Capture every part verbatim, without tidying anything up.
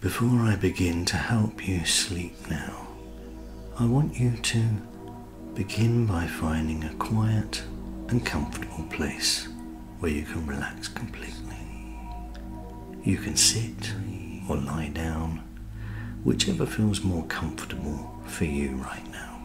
Before I begin to help you sleep now, I want you to begin by finding a quiet and comfortable place where you can relax completely. You can sit or lie down, whichever feels more comfortable for you right now.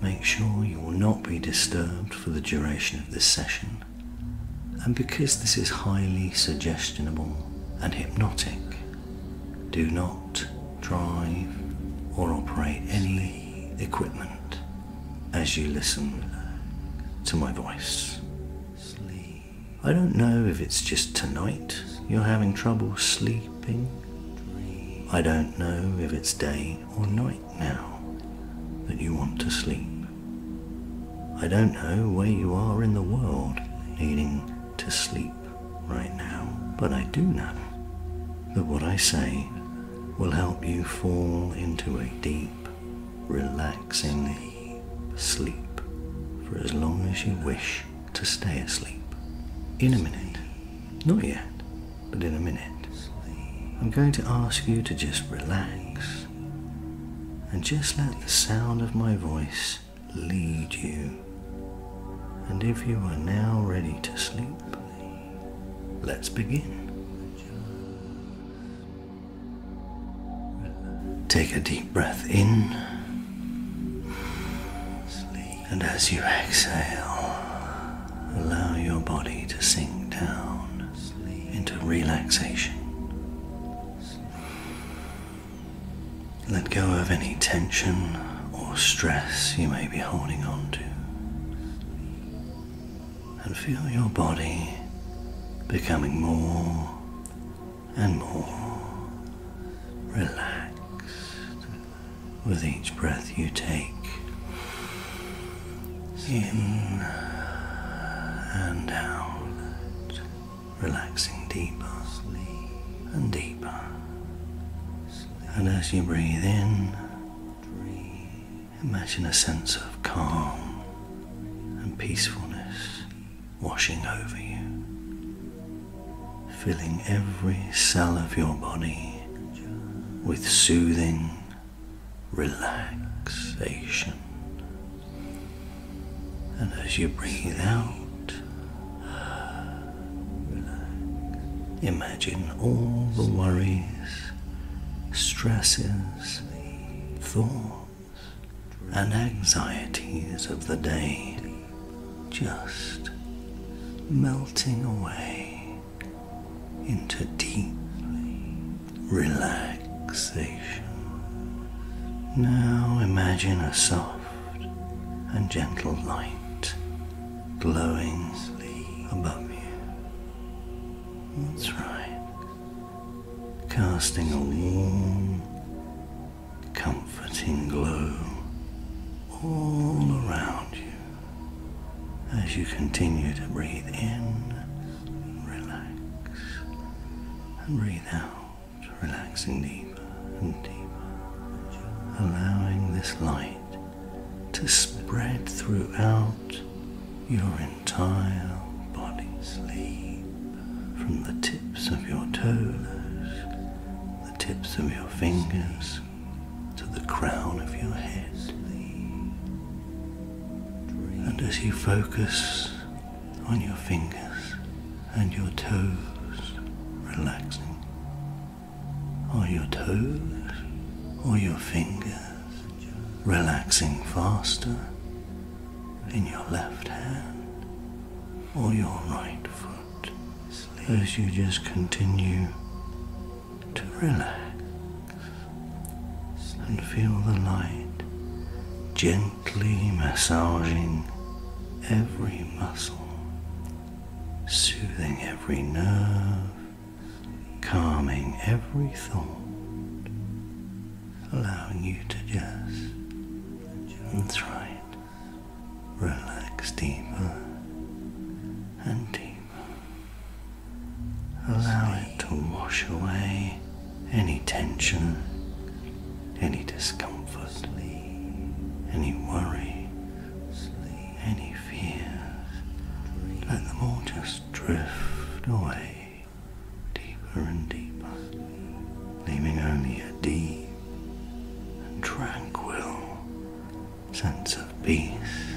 Make sure you will not be disturbed for the duration of this session, and because this is highly suggestionable and hypnotic, do not drive or operate any equipment as you listen to my voice. I don't know if it's just tonight you're having trouble sleeping. I don't know if it's day or night now that you want to sleep. I don't know where you are in the world needing to sleep right now, but I do know that what I say will help you fall into a deep, relaxing sleep for as long as you wish to stay asleep. In a minute, not yet, but in a minute, I'm going to ask you to just relax and just let the sound of my voice lead you. And if you are now ready to sleep, let's begin. Take a deep breath in, and as you exhale, allow your body to sink down into relaxation. Let go of any tension or stress you may be holding on to, and feel your body becoming more and more relaxed with each breath you take in and out, relaxing deeper and deeper. And as you breathe in, imagine a sense of calm and peacefulness washing over you, filling every cell of your body with soothing relaxation. And as you breathe out, imagine all the worries, stresses, thoughts, and anxieties of the day just melting away into deep relaxation. Now imagine a soft and gentle light glowing above you. That's right, casting a warm, comforting glow all around you. As you continue to breathe in, relax, and breathe out, relaxing deeper and deeper, allowing this light to spread throughout your entire body. Sleep from the tips of your toes, the tips of your fingers, to the crown of your head. And as you focus on your fingers and your toes relaxing, are your toes or your fingers relaxing faster in your left hand or your right foot, as you just continue to relax and feel the light gently massaging every muscle, soothing every nerve, calming every thought, allowing you to just, that's right, relax deeper and deeper. Allow it to wash away any tension, any discomfort, any worry, any fears. Let them all just drift away deeper and deeper, leaving sense of peace,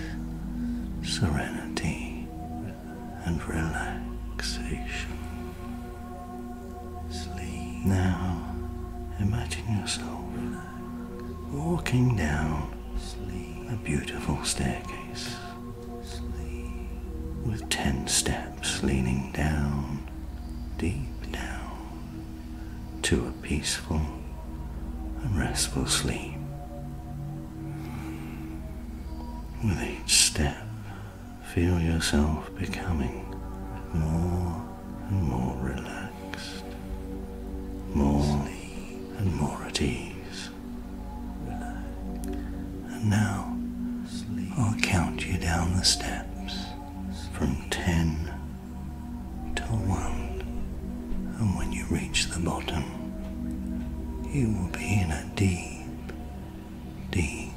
serenity, and relaxation. Sleep. Now, imagine yourself walking down a beautiful staircase with ten steps leaning down, deep down, to a peaceful and restful sleep. With each step, feel yourself becoming more and more relaxed, more and more at ease. And now, I'll count you down the steps from ten to one, and when you reach the bottom, you will be in a deep, deep,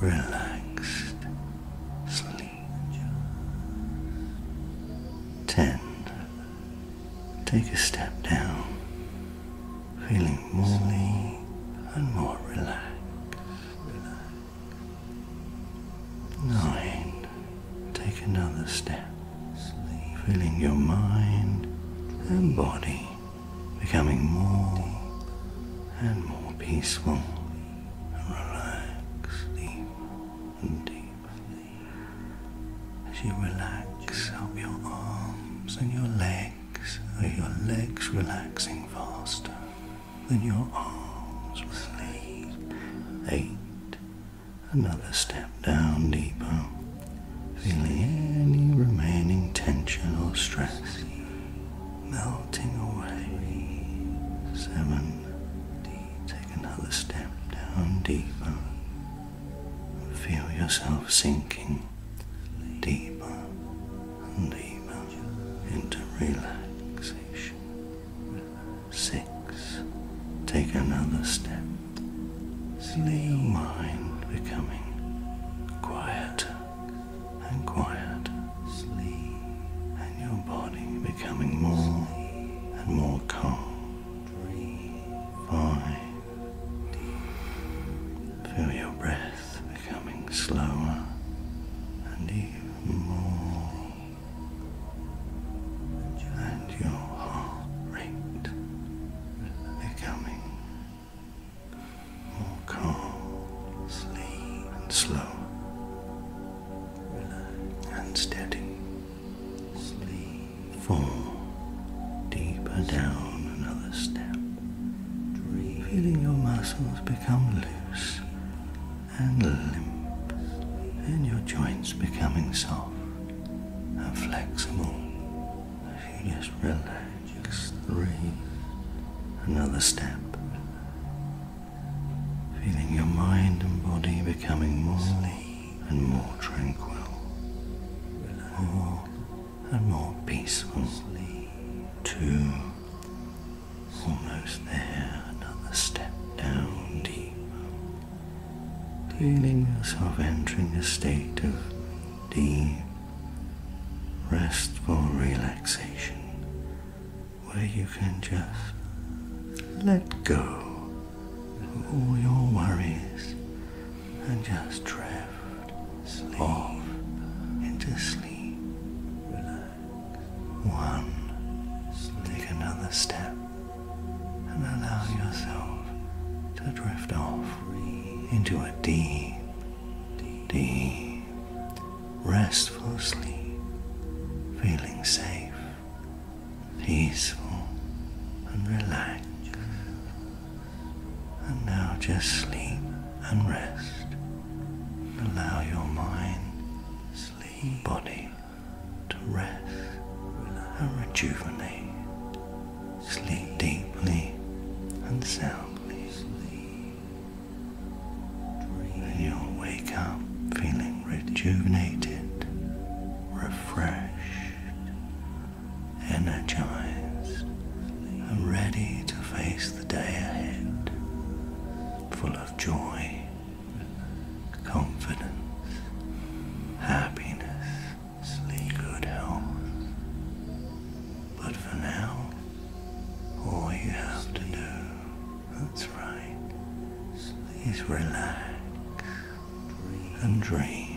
relaxed sleep. Ten. Take a step down, feeling more and more relaxed. Nine. Take another step, feeling your mind and body becoming more and more peaceful and relaxed, deep and deep. As you relax up your arms and your legs, are your legs relaxing faster than your arms relax? Eight, another step down deeper, feeling any remaining tension or stress melting away. Seven. Another step down deeper, feel yourself sinking deeper and deeper into relaxation. Six, take another step, feel your mind becoming quieter and quieter, and your body becoming more and more calm. Five. Feel your breath becoming slower and even more, and your heart rate becoming more calm, sleep, and slow, and steady. Four, deeper down another step, feeling your muscles become loose and limp, and your joints becoming soft and flexible as you just relax. Three, another step, feeling your mind and body becoming more and more tranquil, more and more peaceful. Two, almost there, another step down deep, feeling yourself entering a state of deep, restful relaxation where you can just let go of all your worries and just drift sleep off into sleep. One, take another step and allow yourself to drift off into a deep, deep, restful sleep, feeling safe, peaceful, and relaxed. And now just sleep and rest. Allow your mind, sleep, body to rest and rejuvenate. Sleep deeply and soundly. You'll wake up feeling rejuvenated, refreshed, energized, and ready to face the day ahead, full of joy, confidence, happiness, good health. But for now, all you have to do, that's right, is relax. and dream.